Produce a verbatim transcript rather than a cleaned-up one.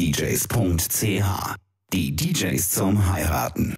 Hochzeitsdjs.ch. Die D Js zum Heiraten.